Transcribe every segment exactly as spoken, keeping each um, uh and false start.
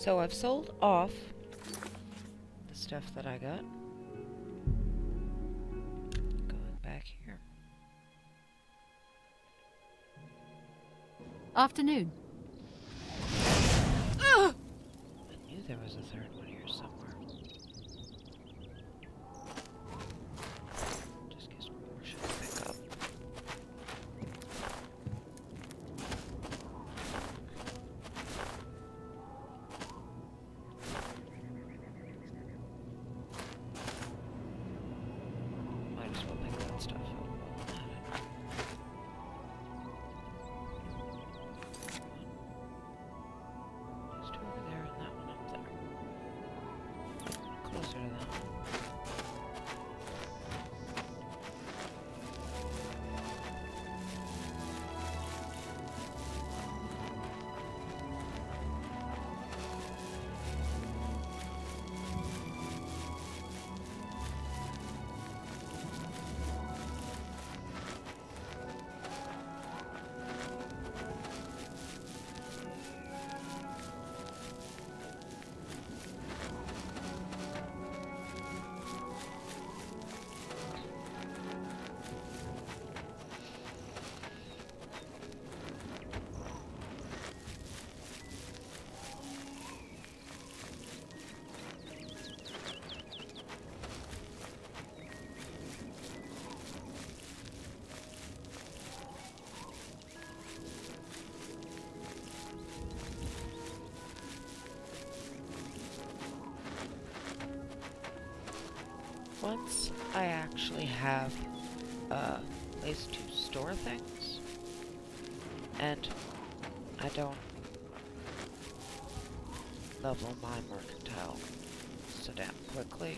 So I've sold off the stuff that I got. Going back here. Afternoon. I knew there was a third one here somewhere. Just gives me more shit to pick up. Might as well pick that stuff up. Once I actually have a place to store things, and I don't level my mercantile so damn quickly,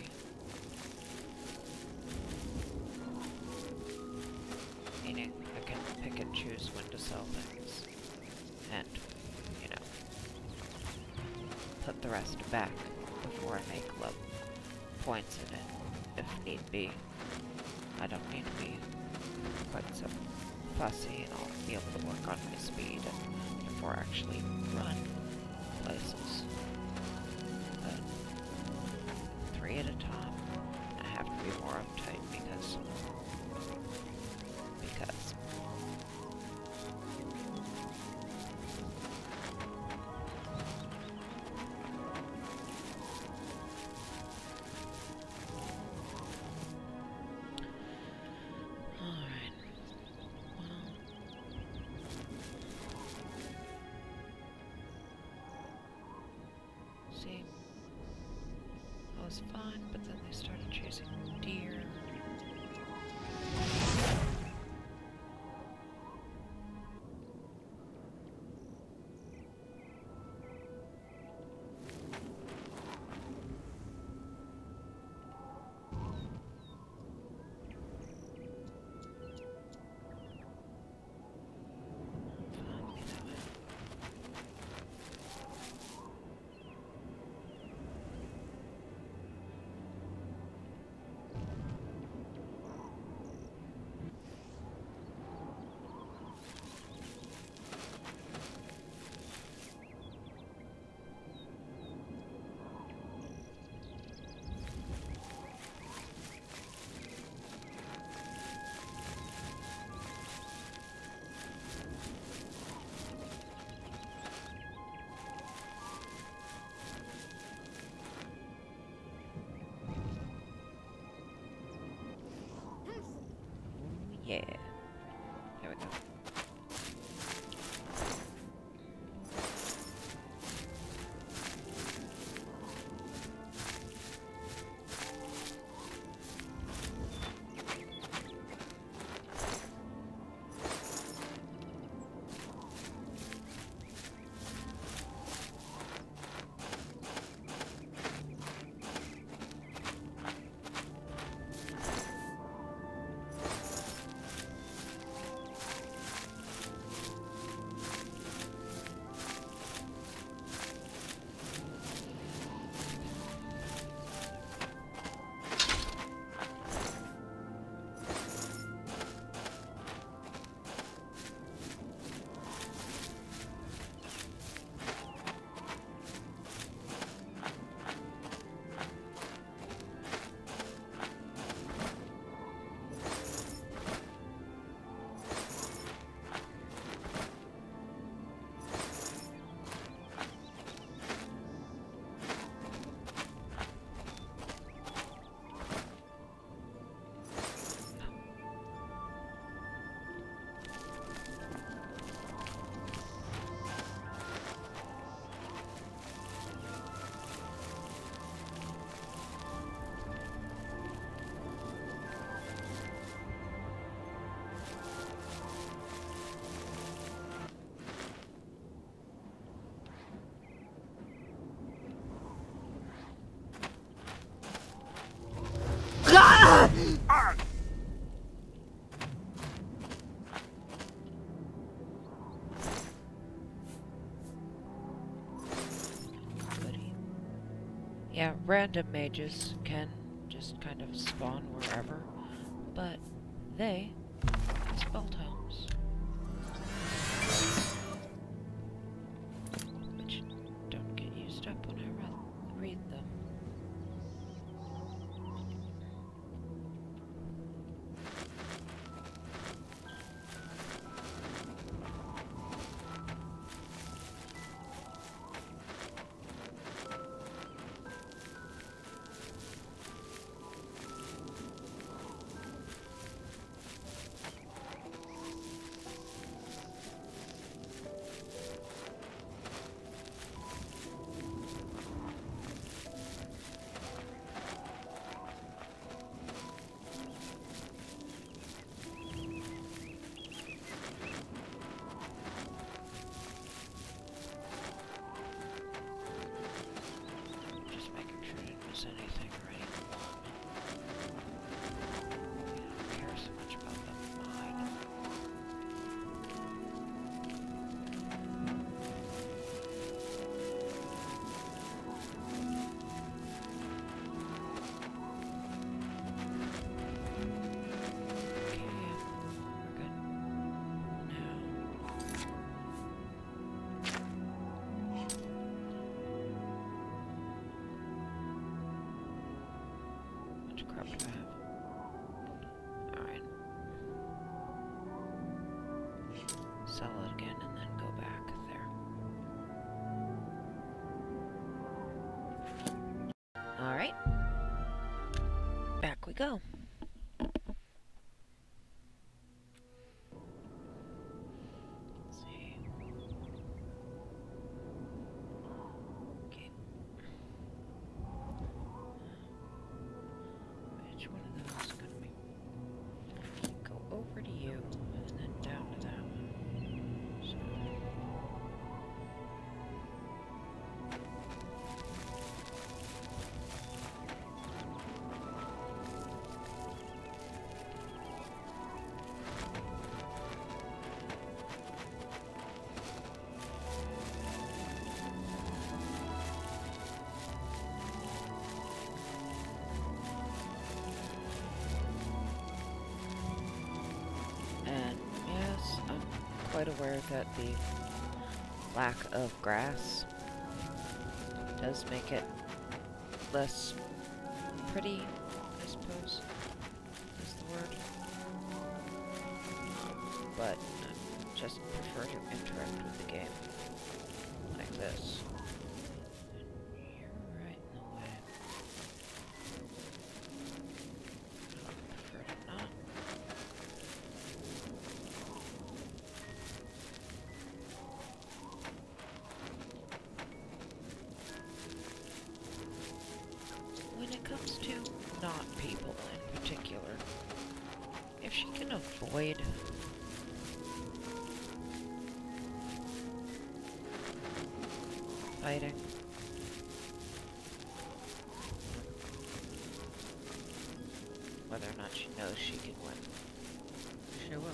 meaning I can pick and choose when to sell things, and, you know, put the rest back before I make level points in it. If need be. I don't need to be quite so fussy, and I'll be able to work on my speed and therefore actually run places. But three at a time. I have to be more uptight because because fun, but then they started chasing deer. Yeah, random mages can just kind of spawn wherever, but they spell tomes. Which don't get used up when I read them. Go. Let's see. Okay. Which one of those is going to be? Go over to you and then down to that one. So. Aware that the lack of grass does make it less pretty, I suppose, is the word. But I just prefer to interact with the game like this. Fighting. Whether or not she knows she can win, she will.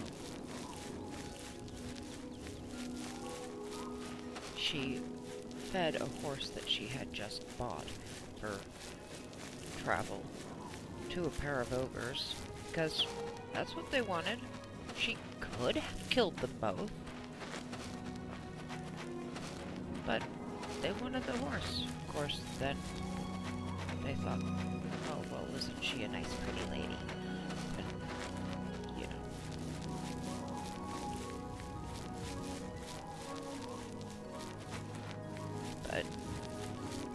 She fed a horse that she had just bought for travel to a pair of ogres, because that's what they wanted. She could have killed them both, but they wanted the horse. Of course, then they thought, oh, well, isn't she a nice, pretty lady? And, you know. But,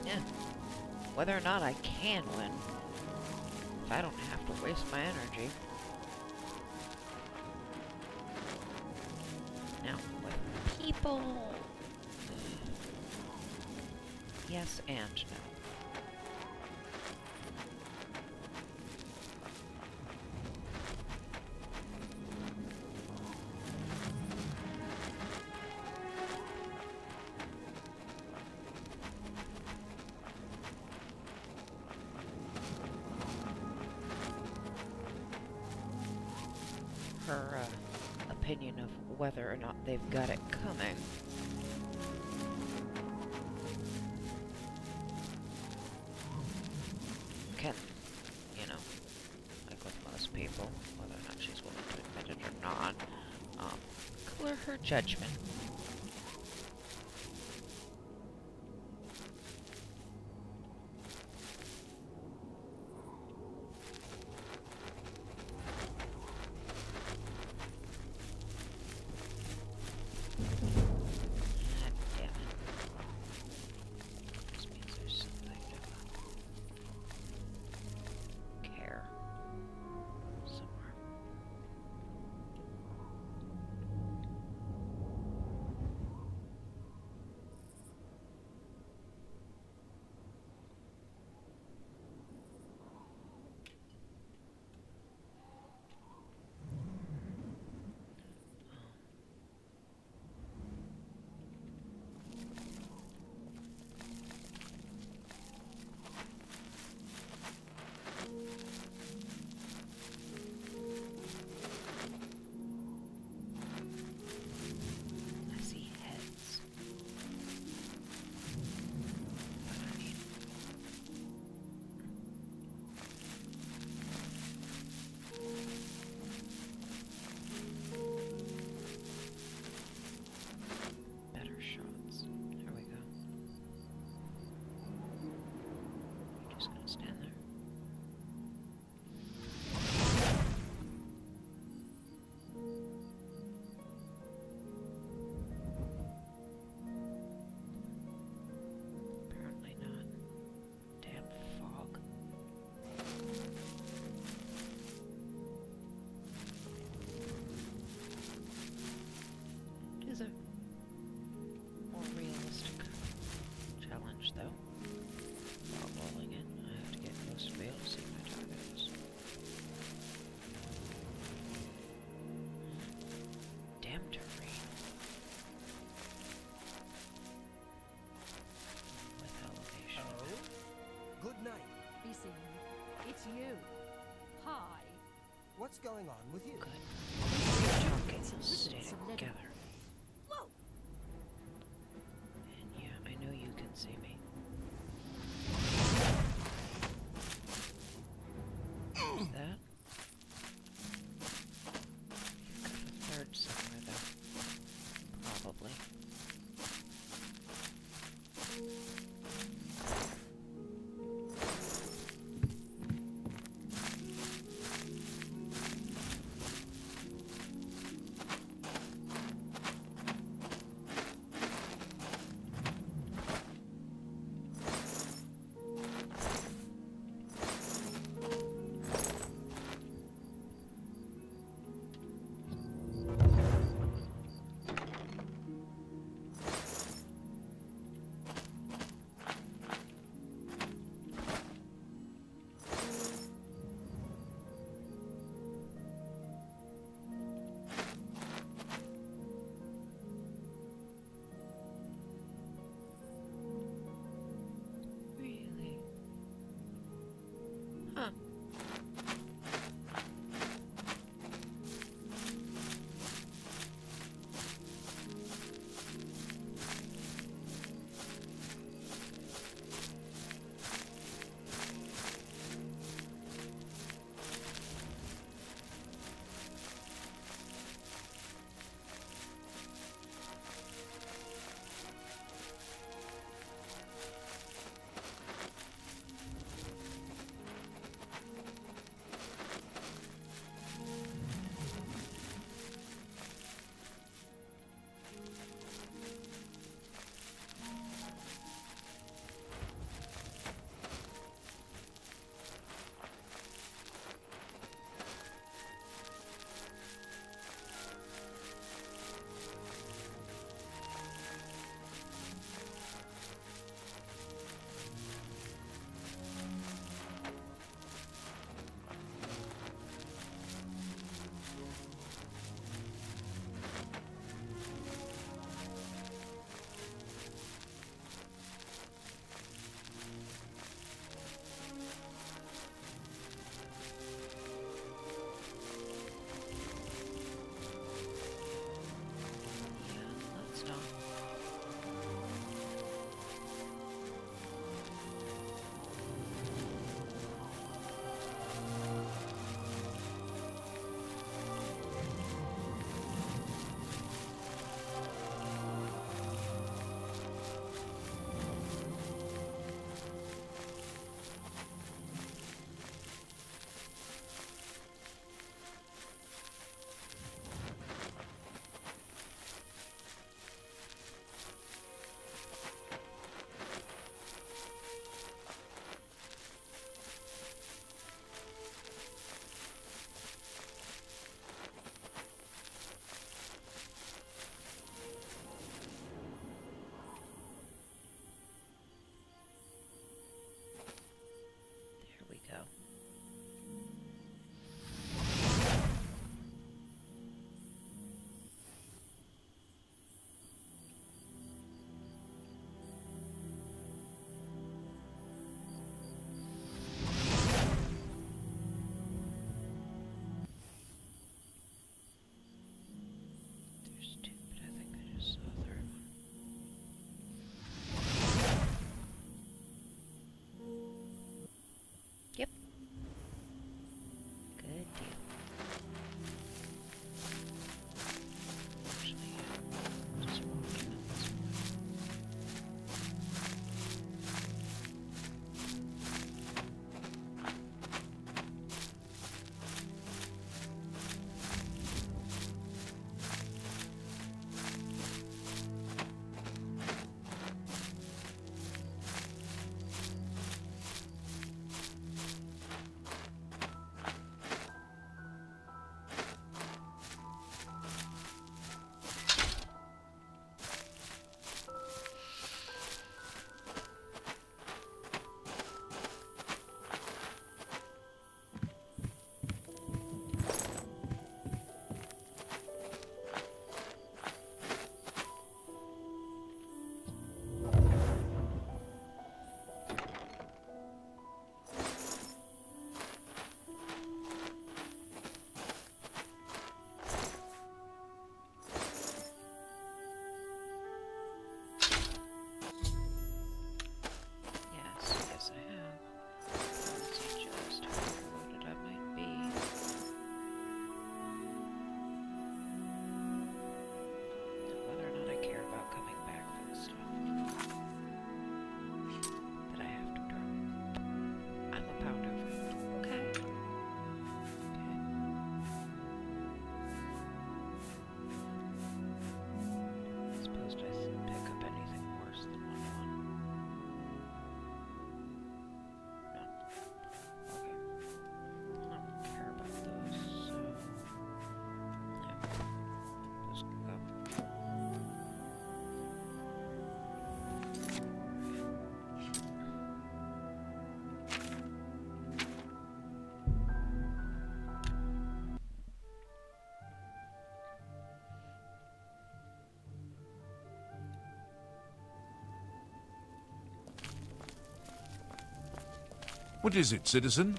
yeah. Whether or not I can win, if I don't have to waste my energy. Now, with people... Yes and no. Her uh, opinion of whether or not they've got it coming. can, you know, like with most people, whether or not she's willing to admit it or not, um, color her judgment. You. Hi. What's going on with you? Good. Okay, so stay together. Whoa. And yeah, I know you can see me. Like that. You've got a third somewhere though. Probably. What is it, citizen?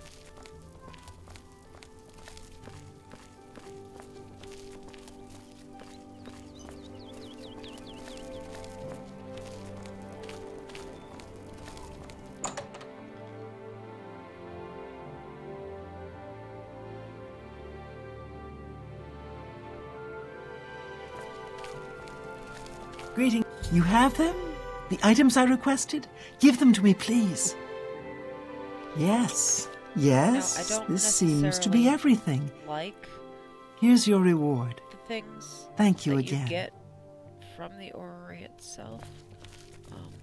Greeting. You have them? The items I requested? Give them to me, please. Yes. Yes. No, I don't this seems to be everything. Like. Here's your reward. The things. Thank you that again. You get from the orrery itself. Um,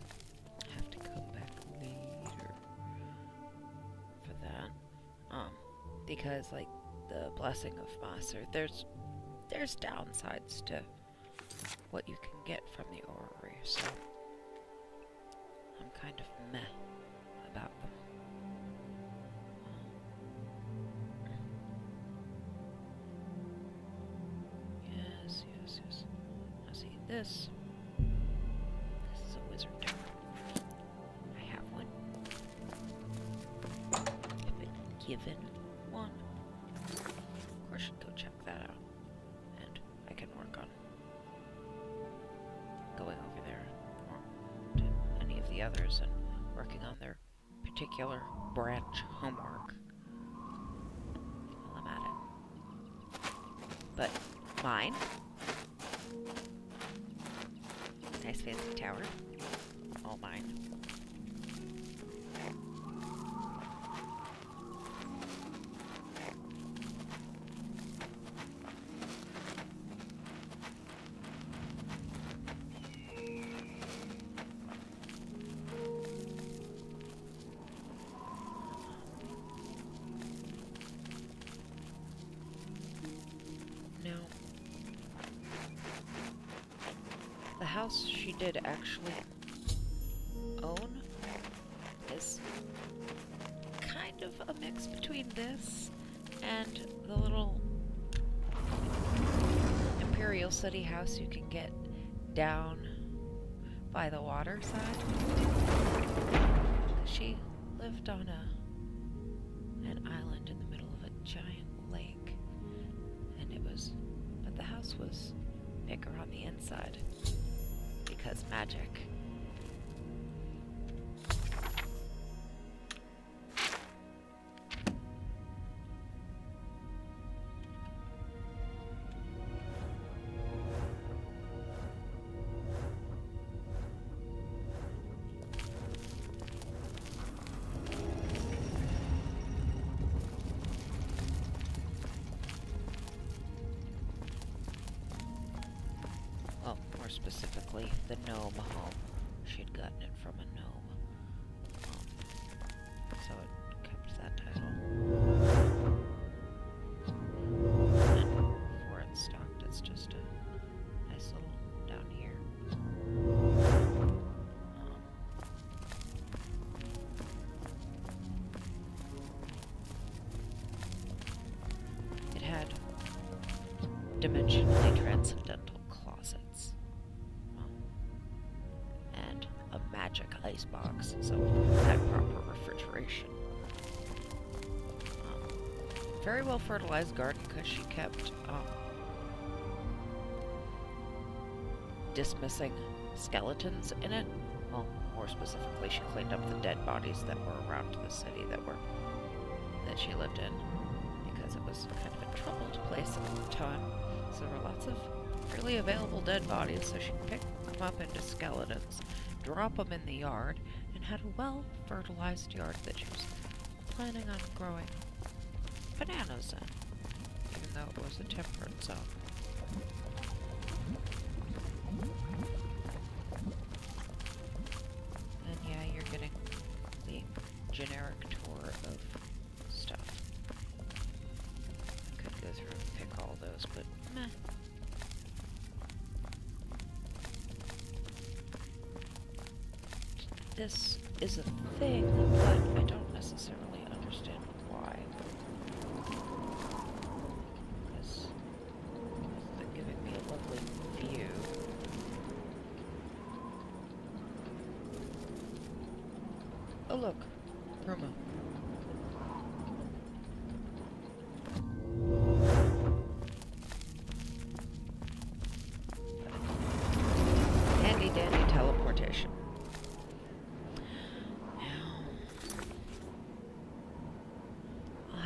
I have to come back later for that. Um, because like the blessing of Maser, there's there's downsides to what you can get from the orrery, so I'm kind of meh about them. Yes, yes, yes. Let's eat this. This is a wizard tower. I have one. I've been given one. Of course, I should go check that out. Others and working on their particular branch homework while I'm at it. But mine. Nice fancy tower. All mine. House she did actually own is kind of a mix between this and the little Imperial City house you can get down by the water side. She lived on a an island in the middle of a giant lake, and it was, but the house was bigger on the inside. Because magic. More specifically, the gnome home. She'd gotten it from a gnome. Um, so it kept that title. And before it stopped, it's just a nice little down here. Um, it had dimensionally transcendental closets. Magic icebox, so had proper refrigeration. Um, very well fertilized garden because she kept um, dismissing skeletons in it. Well, more specifically, she cleaned up the dead bodies that were around the city that were that she lived in because it was kind of a troubled place at the time. So there were lots of really available dead bodies, so she picked them up into skeletons, drop them in the yard, and had a well-fertilized yard that she was planning on growing bananas in, even though it was a temperance zone. And yeah, you're getting the generic tour of stuff. I could go through and pick all those, but meh. This is a thing, but I don't necessarily understand why. Because they're giving me a lovely view. Oh look, Roma.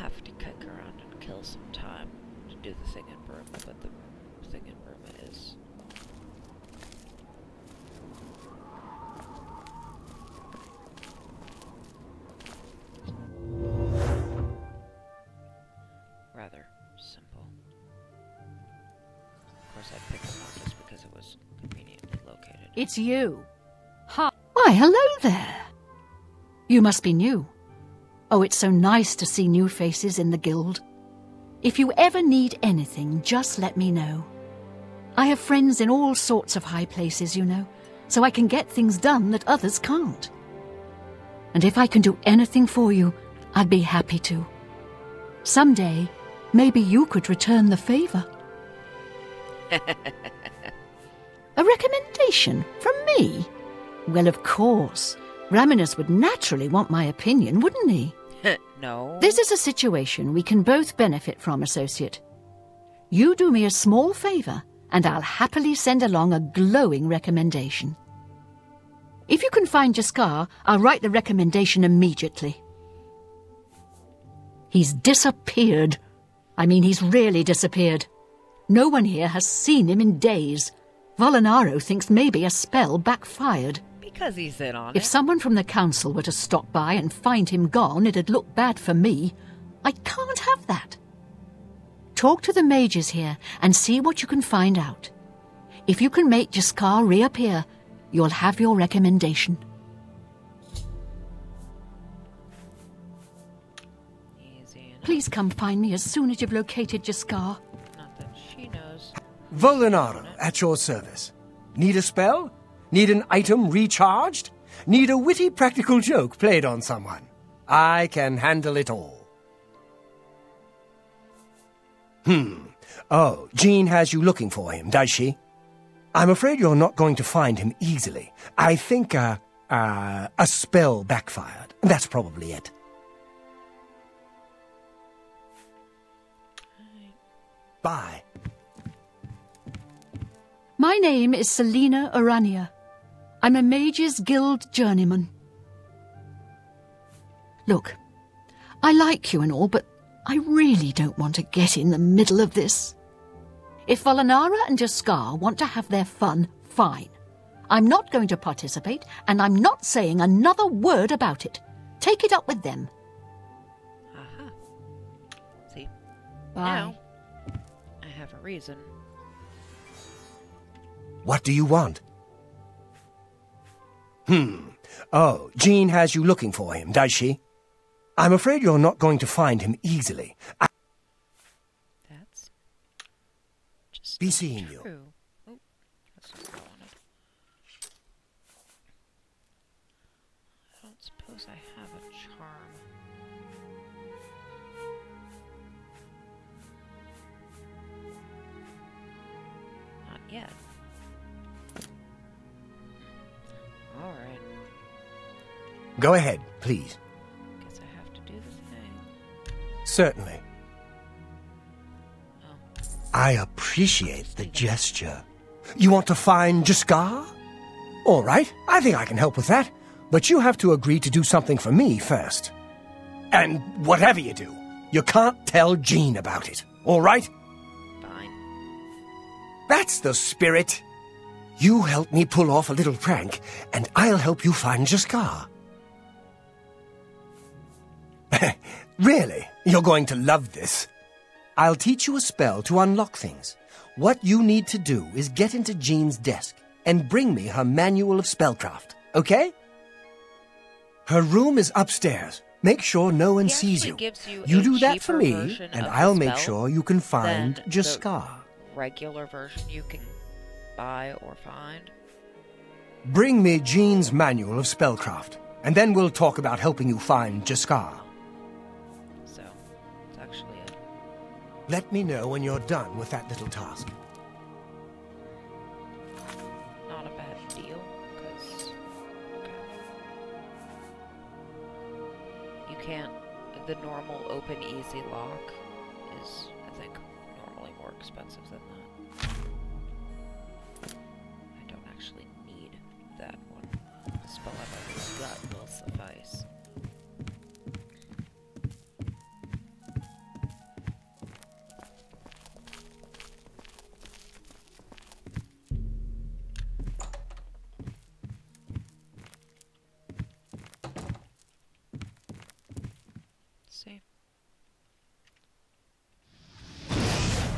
have to kick around and kill some time to do the thing in Burma, but the thing in Burma is... rather simple. Of course, I picked them up just because it was conveniently located. It's you! Ha! Why, hello there! You must be new. Oh, it's so nice to see new faces in the guild. If you ever need anything, just let me know. I have friends in all sorts of high places, you know, so I can get things done that others can't. And if I can do anything for you, I'd be happy to. Someday, maybe you could return the favor. A recommendation from me? Well, of course. Raminus would naturally want my opinion, wouldn't he? No. This is a situation we can both benefit from, associate. You do me a small favor, and I'll happily send along a glowing recommendation. If you can find Jaskar, I'll write the recommendation immediately. He's disappeared. I mean, he's really disappeared. No one here has seen him in days. Volanaro thinks maybe a spell backfired. Because he's in on it. If someone from the council were to stop by and find him gone, it'd look bad for me. I can't have that. Talk to the mages here and see what you can find out. If you can make Jaskar reappear, you'll have your recommendation. Easy enough. Please come find me as soon as you've located Jaskar. Not that she knows. Volinara, at your service. Need a spell? Need an item recharged? Need a witty practical joke played on someone? I can handle it all. Hmm. Oh, Jean has you looking for him, does she? I'm afraid you're not going to find him easily. I think, uh, uh, a spell backfired. That's probably it. Bye. My name is Selena Arania. I'm a Mages Guild journeyman. Look, I like you and all, but I really don't want to get in the middle of this. If Volanara and Jaskar want to have their fun, fine. I'm not going to participate, and I'm not saying another word about it. Take it up with them. Aha. See? Bye. Now, I have a reason. What do you want? Hmm. Oh, Jean has you looking for him, does she? I'm afraid you're not going to find him easily. I That's just be seeing true. you. Oh, that's not what I wanted. I don't suppose I have a charm. Not yet. All right. Go ahead, please. Guess I have to do the thing. Certainly. Oh. I appreciate the gesture. You want to find Jaskar? All right, I think I can help with that. But you have to agree to do something for me first. And whatever you do, you can't tell Jean about it, all right? Fine. That's the spirit. You help me pull off a little prank, and I'll help you find Jaskar. Really, you're going to love this. I'll teach you a spell to unlock things. What you need to do is get into Jean's desk and bring me her Manual of Spellcraft, okay? Her room is upstairs. Make sure no one sees you. You, you do that for me, and I'll make sure you can find Jaskar. Regular version you can... buy or find. Bring me Jean's Manual of Spellcraft, and then we'll talk about helping you find Jaskar. So, it's actually it. Let me know when you're done with that little task. Not a bad deal, because... Okay. You can't... The normal open easy lock is, I think, normally more expensive than that. Actually need that one. The spell I've already got will suffice. see. I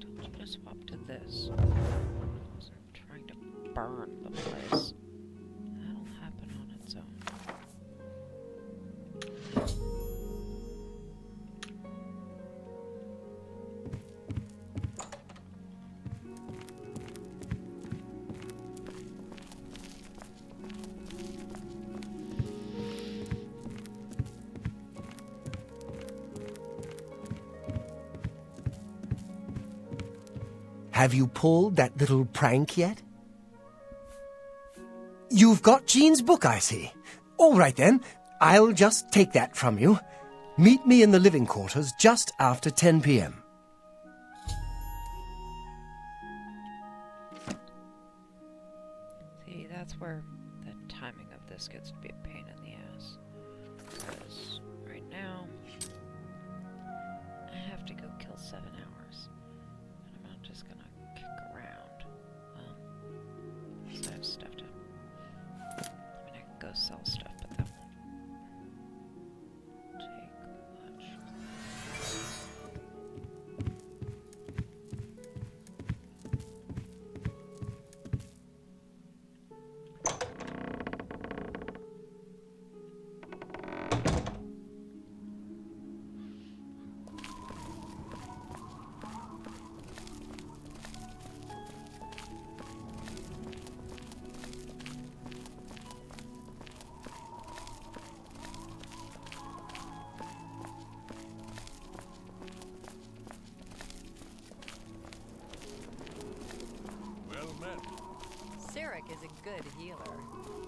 told you to swap to this. So I'm trying to burn the place. That'll happen on its own. Have you pulled that little prank yet? You've got Jean's book, I see. All right, then. I'll just take that from you. Meet me in the living quarters just after ten p m See, that's where the timing of this gets to be a pain in the ass. Because right now, I have to go kill seven hours. And I'm just gonna kick around. Um, so I have stuff to... I mean, I can go sell stuff, but that won't take much. Is a good healer.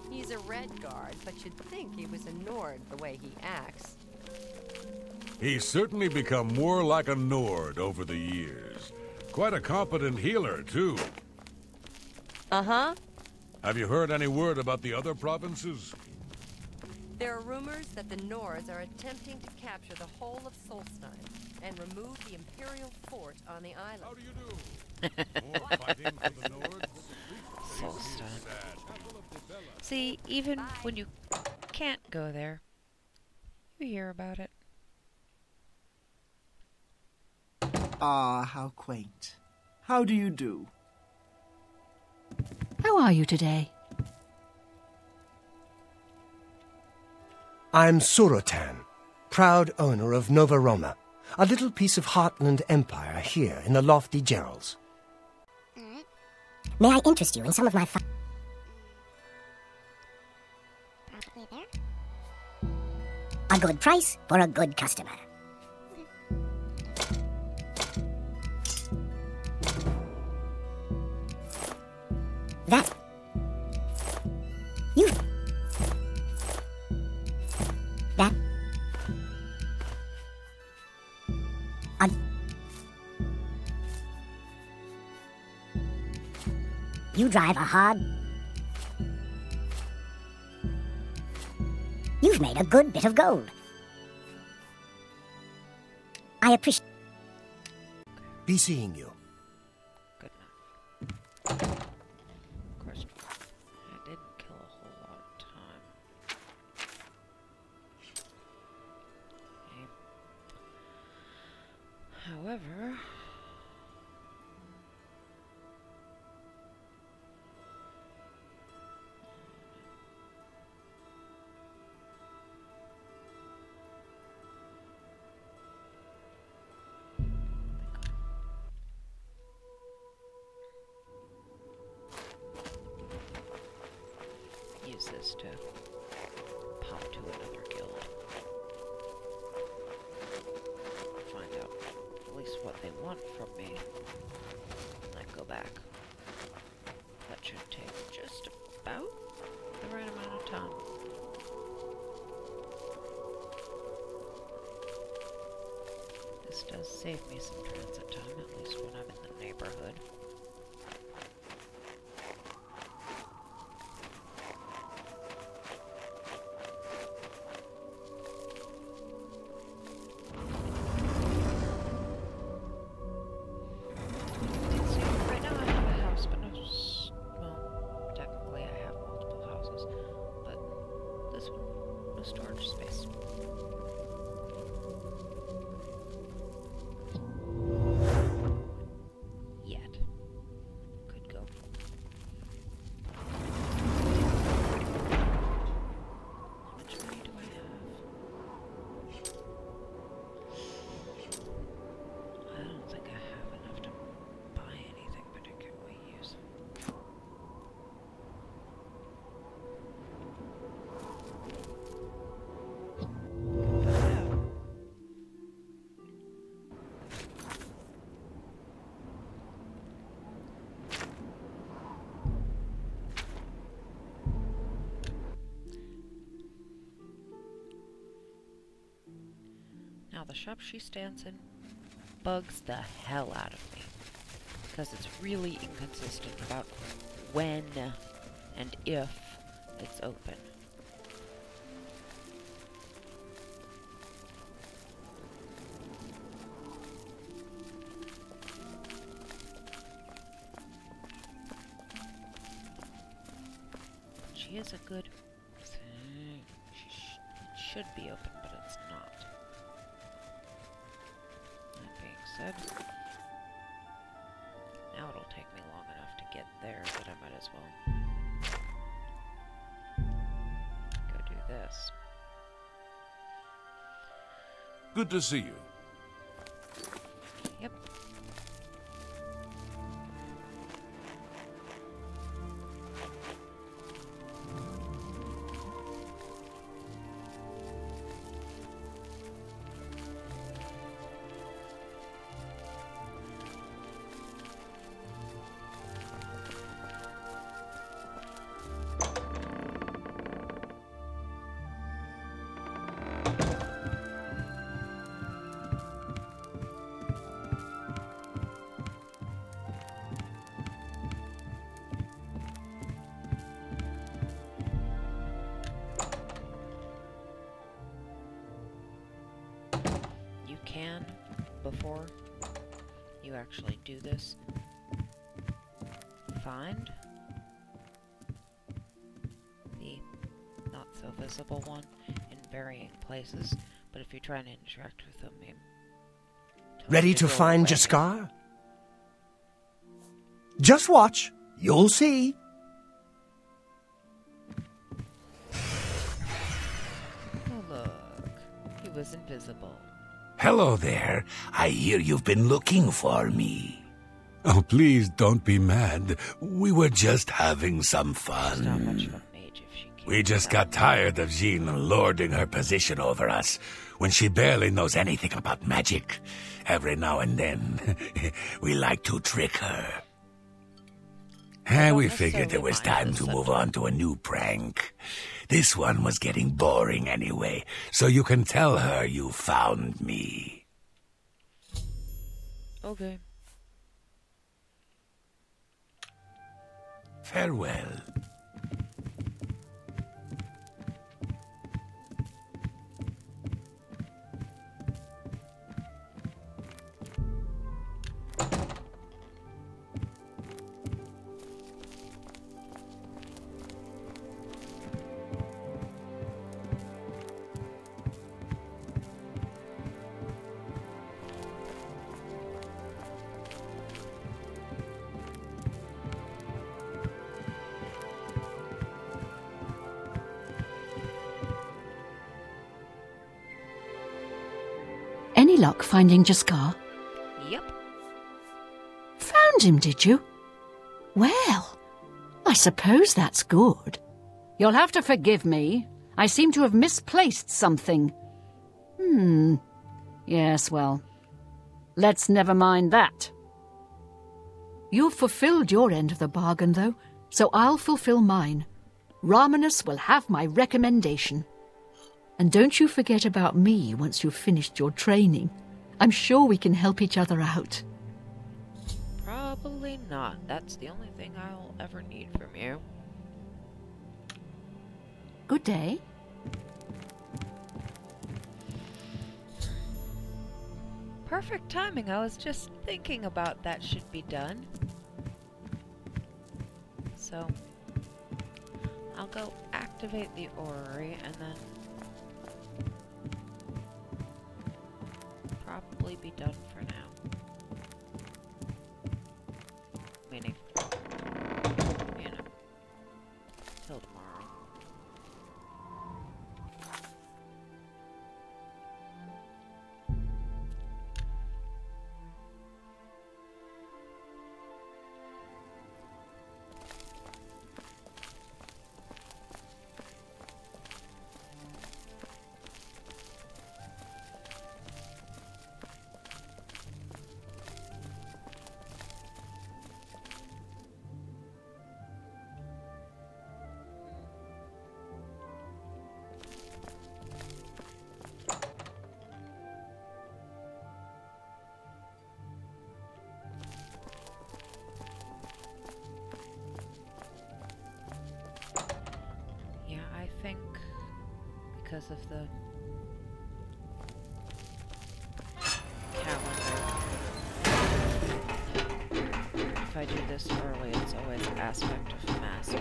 He's a red guard, but you'd think he was a Nord the way he acts. He's certainly become more like a Nord over the years. Quite a competent healer, too. Uh-huh. Have you heard any word about the other provinces? There are rumors that the Nords are attempting to capture the whole of Solstheim and remove the Imperial fort on the island. How do you do? More fighting for the Nords? See, even Bye. When you can't go there, you hear about it. Ah, how quaint. How do you do? How are you today? I'm Surotan, proud owner of Nova Roma, a little piece of Heartland Empire here in the lofty Geralds. May I interest you in some of my... A good price for a good customer. That... You... That... A... You drive a hard... You've made a good bit of gold. I appreciate... Be seeing you. Good enough. Of course, I didn't kill a whole lot of time. Okay. However... This to pop to another guild. Find out at least what they want from me. And then go back. That should take just about the right amount of time. This does save me some transit time, at least when I'm in the neighborhood. Storage space. now the shop she stands in bugs the hell out of me, because it's really inconsistent about when and if it's open. She is a good... She sh it should be open, but it's not. That being said, now it'll take me long enough to get there, but I might as well go do this. Good to see you. Yep. Can, before you actually do this, find the not-so-visible one in varying places, but if you try and interact with them, you... Ready to find Jaskar? Just watch. You'll see. Oh, look. He was invisible. Hello there. I hear you've been looking for me. Oh, please don't be mad. We were just having some fun. Not much of a mage if she we just got tired of Jean lording her position over us when she barely knows anything about magic. Every now and then, we like to trick her. And we figured it was time to move on to a new prank. This one was getting boring anyway, so you can tell her you found me. Okay. Farewell. Any luck finding Jaskar? Yep. Found him, did you? Well, I suppose that's good. You'll have to forgive me. I seem to have misplaced something. Hmm. Yes, well, let's never mind that. You've fulfilled your end of the bargain, though, so I'll fulfill mine. Raminus will have my recommendation. And don't you forget about me once you've finished your training. I'm sure we can help each other out. Probably not. That's the only thing I'll ever need from you. Good day. Perfect timing. I was just thinking about that should be done. So, I'll go activate the orrery and then... probably be done for now. Meaning, you know, till tomorrow. because of the calendar. If I do this early, it's always aspect of mass.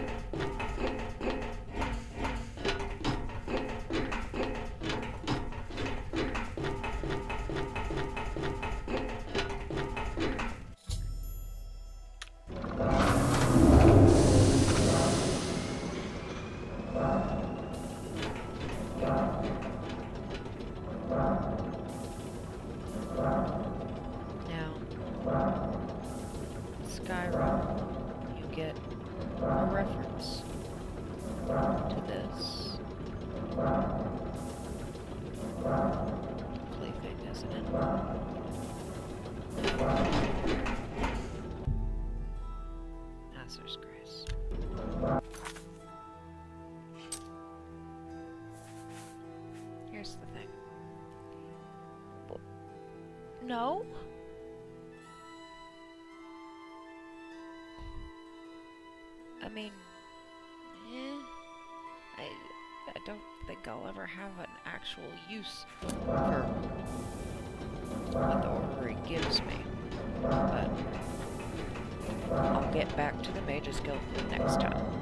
No? I mean, eh, I, I don't think I'll ever have an actual use for what the orrery gives me, but I'll get back to the Mage's Guild next time.